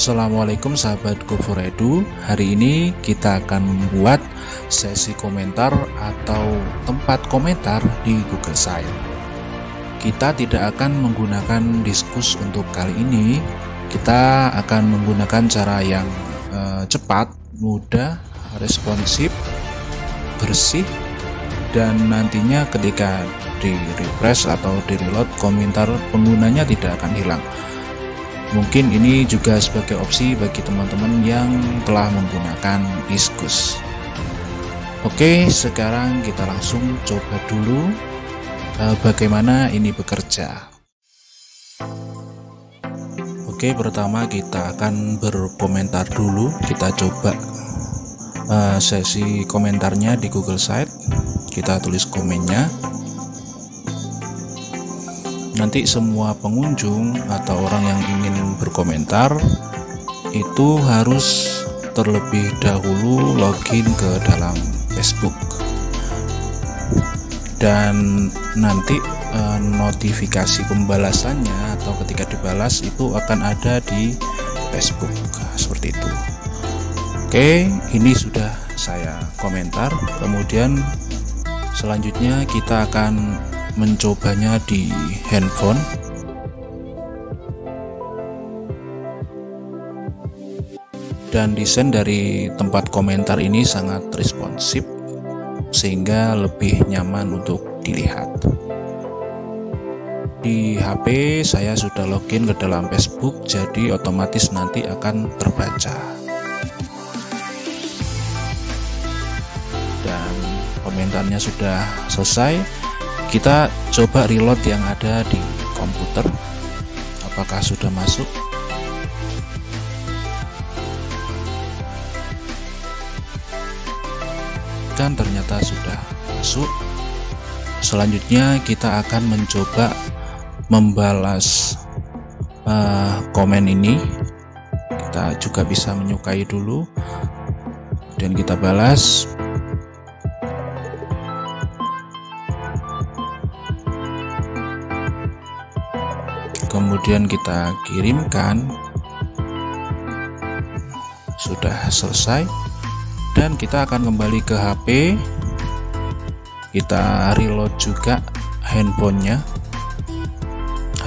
Assalamualaikum sahabat Gofor Edu. Hari ini kita akan membuat sesi komentar atau tempat komentar di Google Site. Kita tidak akan menggunakan Disqus untuk kali ini. Kita akan menggunakan cara yang cepat, mudah, responsif, bersih, dan nantinya ketika di refresh atau di reload, komentar penggunanya tidak akan hilang. Mungkin ini juga sebagai opsi bagi teman-teman yang telah menggunakan Disqus. Oke, sekarang kita langsung coba dulu bagaimana ini bekerja. Oke, pertama kita akan berkomentar dulu. Kita coba sesi komentarnya di Google Site. Kita tulis komennya. Nanti semua pengunjung atau orang yang ingin berkomentar itu harus terlebih dahulu login ke dalam Facebook, dan nanti notifikasi pembalasannya atau ketika dibalas itu akan ada di Facebook seperti itu. Oke, ini sudah saya komentar. Kemudian selanjutnya kita akan mencobanya di handphone. Dan desain dari tempat komentar ini sangat responsif sehingga lebih nyaman untuk dilihat. Di HP saya sudah login ke dalam Facebook, jadi otomatis nanti akan terbaca. Dan komentarnya sudah selesai. Kita coba reload yang ada di komputer, apakah sudah masuk. Dan ternyata sudah masuk. Selanjutnya kita akan mencoba membalas komen ini. Kita juga bisa menyukai dulu dan kita balas. Kemudian kita kirimkan, sudah selesai, dan kita akan kembali ke HP. Kita reload juga handphonenya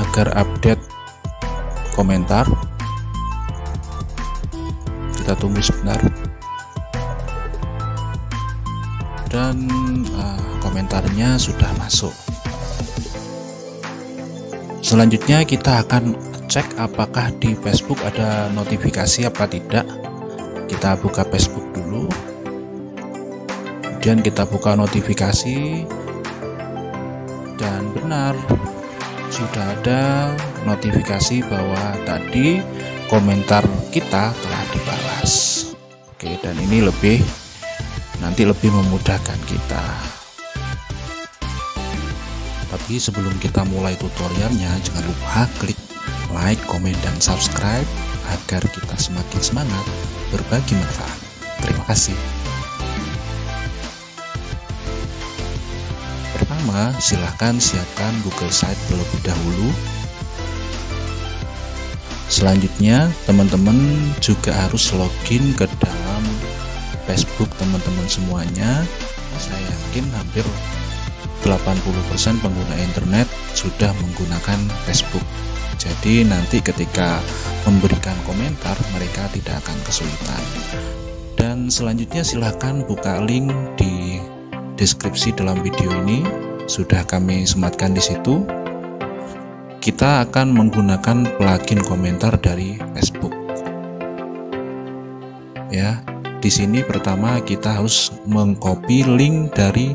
agar update komentar. Kita tunggu sebentar, dan komentarnya sudah masuk. Selanjutnya kita akan cek apakah di Facebook ada notifikasi apa tidak. Kita buka Facebook dulu, kemudian kita buka notifikasi, dan benar sudah ada notifikasi bahwa tadi komentar kita telah dibalas. Oke, dan ini nanti lebih memudahkan kita. Tapi sebelum kita mulai tutorialnya, jangan lupa klik like, komen, dan subscribe agar kita semakin semangat berbagi manfaat. Terima kasih. Pertama, silahkan siapkan Google Site terlebih dahulu. Selanjutnya, teman-teman juga harus login ke dalam Facebook teman-teman semuanya. Saya yakin hampir 80% pengguna internet sudah menggunakan Facebook. Jadi nanti ketika memberikan komentar mereka tidak akan kesulitan. Dan selanjutnya silahkan buka link di deskripsi dalam video ini. Sudah kami sematkan di situ. Kita akan menggunakan plugin komentar dari Facebook. Ya, di sini pertama kita harus mengcopy link dari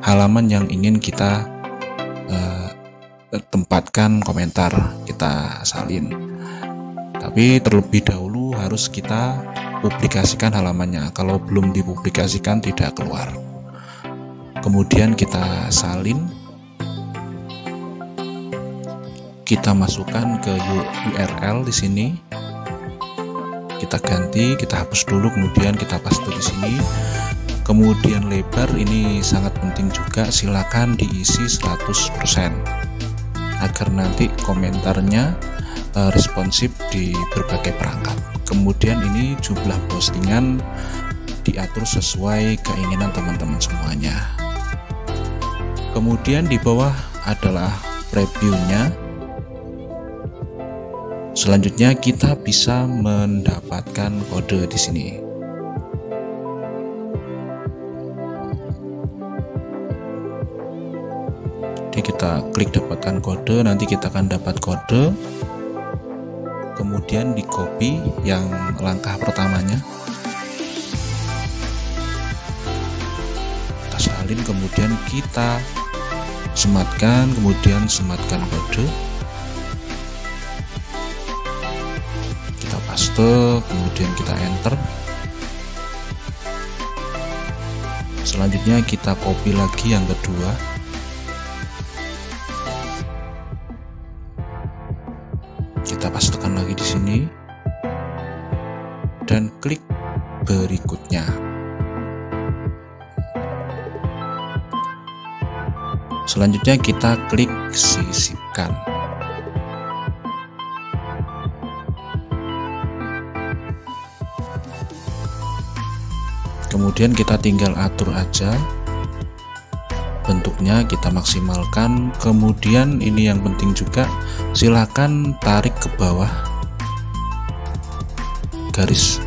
halaman yang ingin kita tempatkan komentar, kita salin. Tapi terlebih dahulu harus kita publikasikan halamannya. Kalau belum dipublikasikan tidak keluar. Kemudian kita salin, kita masukkan ke URL di sini. Kita ganti, kita hapus dulu, kemudian kita paste di sini. Kemudian lebar ini sangat penting juga, silakan diisi 100% agar nanti komentarnya responsif di berbagai perangkat. Kemudian ini jumlah postingan diatur sesuai keinginan teman-teman semuanya. Kemudian di bawah adalah previewnya. Selanjutnya kita bisa mendapatkan kode di sini. Jadi kita klik dapatkan kode, nanti kita akan dapat kode. Kemudian di copy yang langkah pertamanya. Kita salin, kemudian kita sematkan, kemudian sematkan kode. Kita paste, kemudian kita enter. Selanjutnya kita copy lagi yang kedua. Kita pastekan lagi di sini dan klik berikutnya. Selanjutnya kita klik sisipkan. Kemudian kita tinggal atur aja bentuknya, kita maksimalkan. Kemudian ini yang penting juga, silahkan tarik ke bawah garis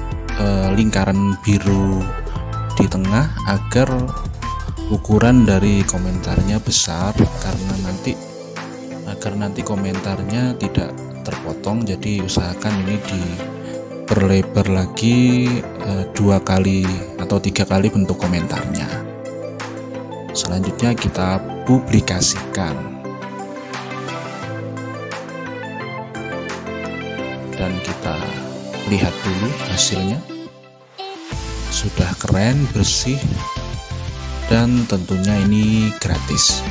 lingkaran biru di tengah agar ukuran dari komentarnya besar, agar nanti komentarnya tidak terpotong. Jadi usahakan ini diperlebar lagi 2 kali atau 3 kali bentuk komentarnya. Selanjutnya kita publikasikan dan kita lihat dulu hasilnya. Sudah keren, bersih, dan tentunya ini gratis.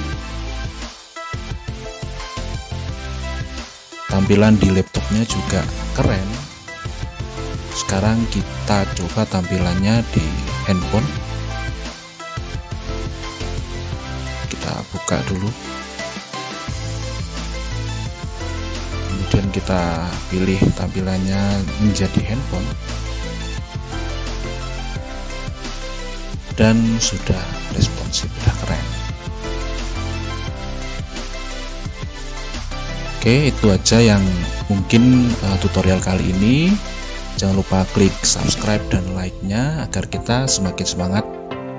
Tampilan di laptopnya juga keren. Sekarang kita coba tampilannya di handphone. Kita buka dulu, kemudian kita pilih tampilannya menjadi handphone, dan sudah responsif, sudah keren. Oke, itu aja yang mungkin tutorial kali ini. Jangan lupa klik subscribe dan like-nya agar kita semakin semangat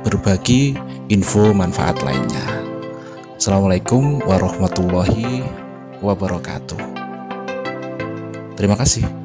berbagi info manfaat lainnya. Assalamualaikum warahmatullahi wabarakatuh. Terima kasih.